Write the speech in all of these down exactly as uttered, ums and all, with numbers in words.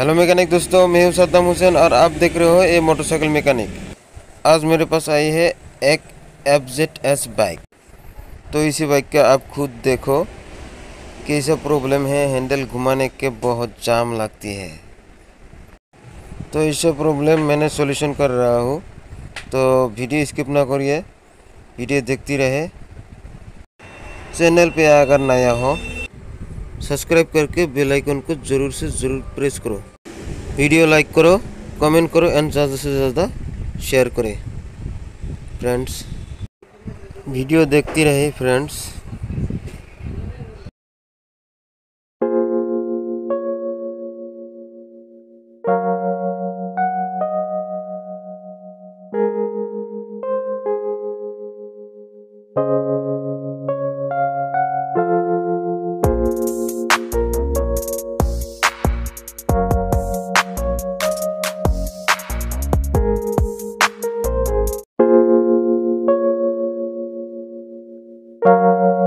Hello mechanic दोस्तों, मैं हूं सद्दाम हुसैन और आप देख रहे हो ये मोटरसाइकिल मैकेनिक। आज मेरे पास आई है एक एफ ज़ेड एस बाइक। तो इसी बाइक का आप खुद देखो कैसा प्रॉब्लम है। हैंडल घुमाने के बहुत जाम लगती है, तो इससे प्रॉब्लम मैंने सॉल्यूशन कर रहा हूँ। तो वीडियो स्किप ना करिए, वीडियो देखती रहे। चैनल पे अगर नया हो सब्सक्राइब करके बेल आइकन को ज़रूर से ज़रूर प्रेस करो, वीडियो लाइक करो, कमेंट करो एंड ज़्यादा से ज़्यादा शेयर करें। फ्रेंड्स वीडियो देखती रहे। फ्रेंड्स you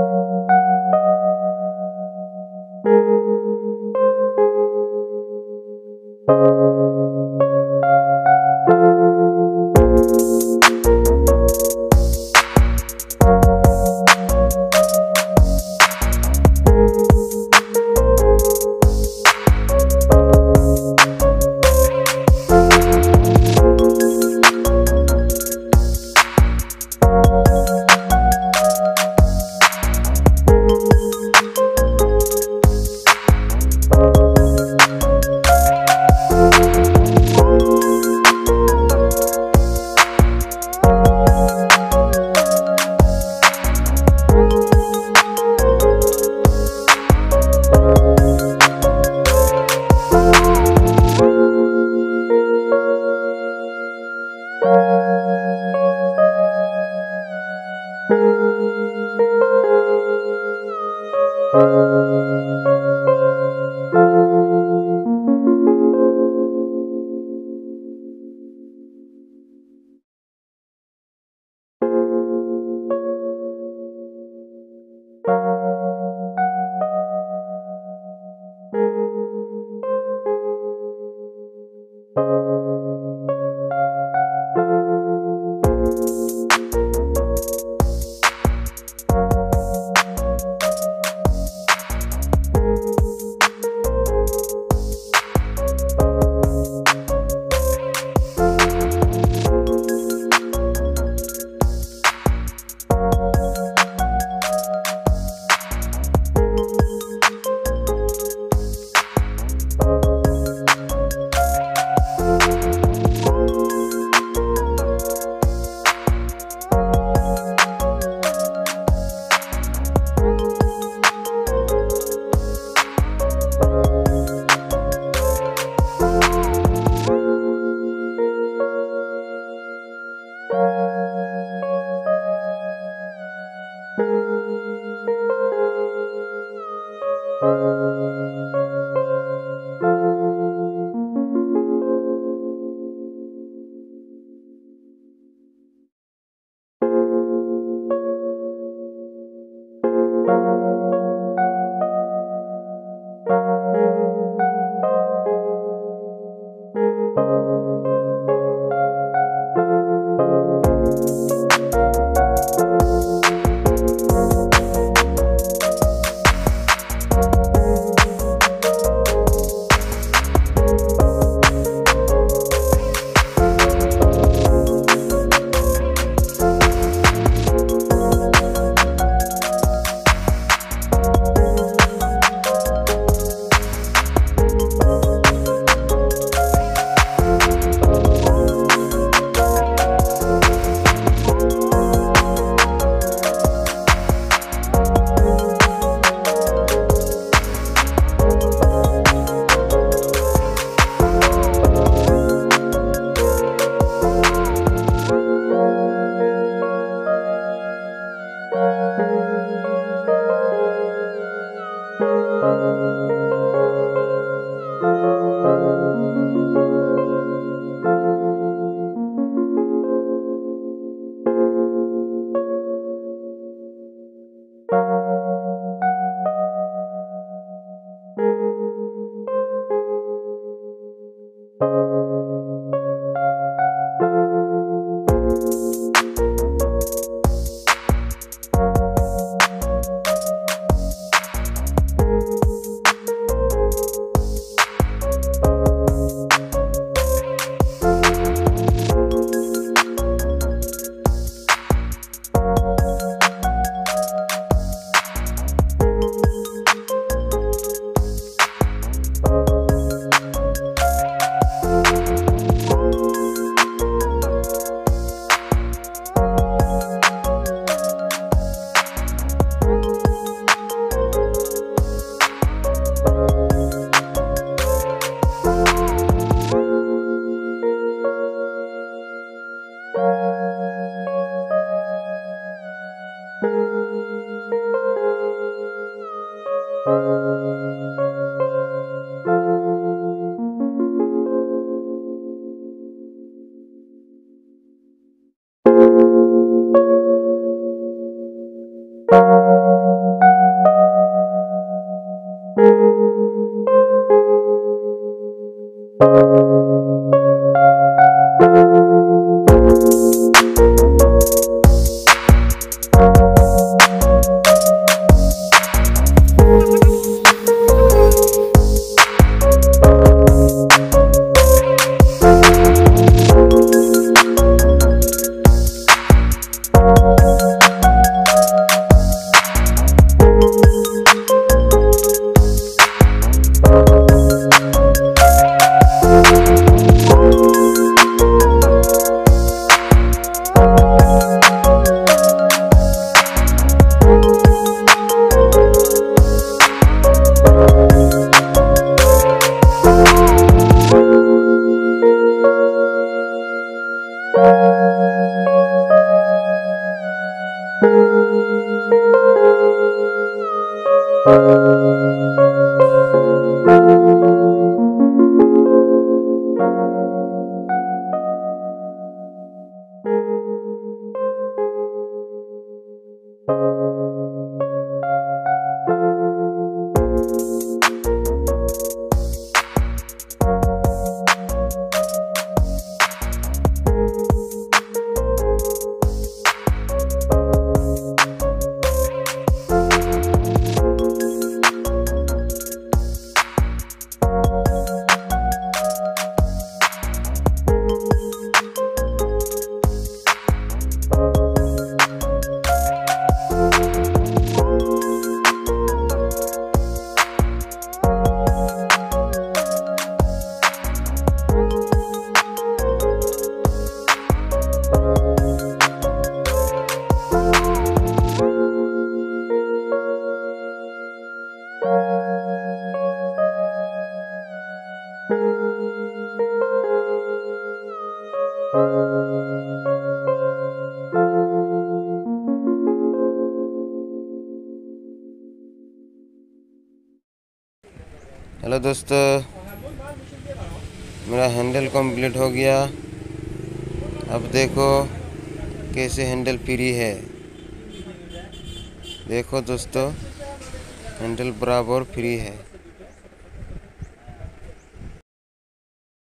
हेलो दोस्तों, मेरा हैंडल कंप्लीट हो गया। अब देखो कैसे हैंडल फ्री है। देखो दोस्तों, हैंडल बराबर फ्री है।